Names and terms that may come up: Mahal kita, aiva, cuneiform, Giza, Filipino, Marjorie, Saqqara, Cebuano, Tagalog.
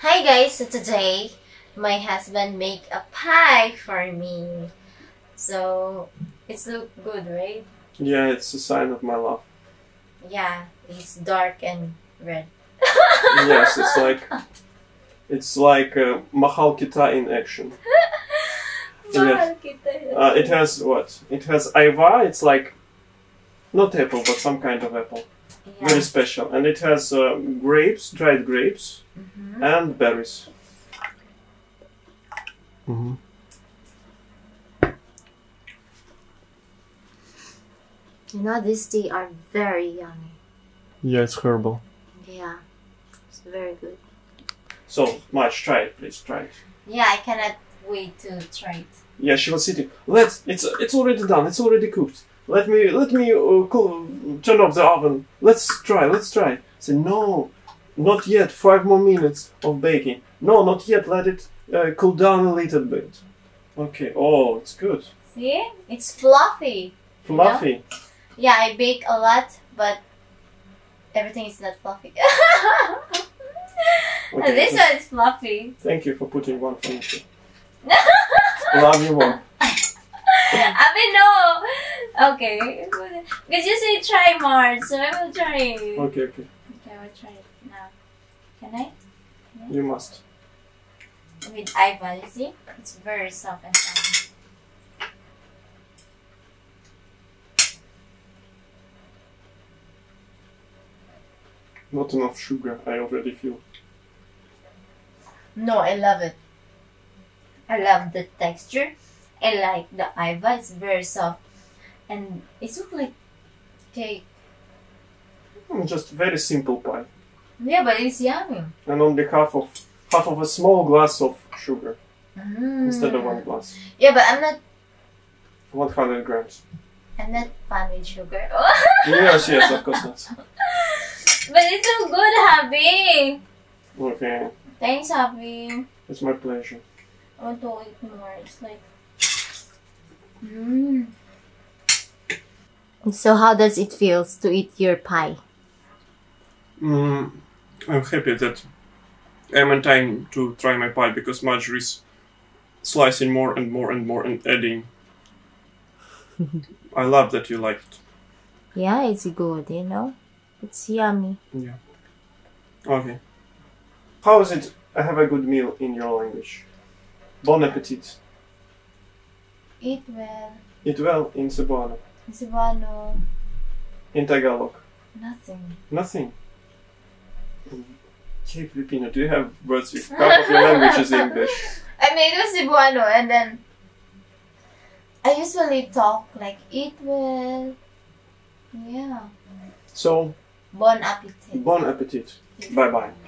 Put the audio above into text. Hi guys, so today my husband made a pie for me. So it's look good, right? Yeah, it's a sign of my love. Yeah, it's dark and red. Yes, it's like Mahal Kita in action. Mahal Kita. It has what? It has aiva. It's like not apple, but some kind of apple. Yeah. Very special, and it has grapes, dried grapes, and berries. You know, these tea are very yummy. Yeah, it's herbal. Yeah, it's very good. So, Marge, try it, please, try it. Yeah, I cannot wait to try it. Yeah, she was sitting. It's already done. It's already cooked. Let me turn off the oven. Let's try. Say no, not yet. 5 more minutes of baking. No, not yet. Let it cool down a little bit. Okay. Oh, it's good. See, it's fluffy. Fluffy. You know? Yeah, I bake a lot, but everything is not fluffy. Okay, this one is fluffy. Thank you for putting one for me. Love you more. I mean, no. Okay. Because you say try more, so I will try it. Okay. Okay, I will try it now. Can I? You must. With aiva, you see? It's very soft and fluffy. Not enough sugar, I already feel. No, I love it. I love the texture. I like the aiva, it's very soft. And it looks like cake. Just very simple pie. Yeah, but it's yummy. And only half of a small glass of sugar. Instead of 1 glass. Yeah, but I'm not... 100 grams. I'm not fun with sugar. Yes, of course not. But it's so good, Happy! Okay. Thanks, Happy. It's my pleasure. I want to eat more. It's like... So how does it feel to eat your pie? I'm happy that I'm in time to try my pie, because Marjorie is slicing more and adding. I love that you like it. Yeah, it's good, you know? It's yummy. Yeah. Okay. How is it? I have a good meal in your language. Bon appetit. Eat well. Eat well in Cebuano. In Cebuano. In Tagalog. Nothing. Hey, Filipino, do you have words with half of your language is English? I mean, it was Cebuano, and then I usually talk like eat well. Yeah. So, bon appetit. Bon appetit. Bye-bye.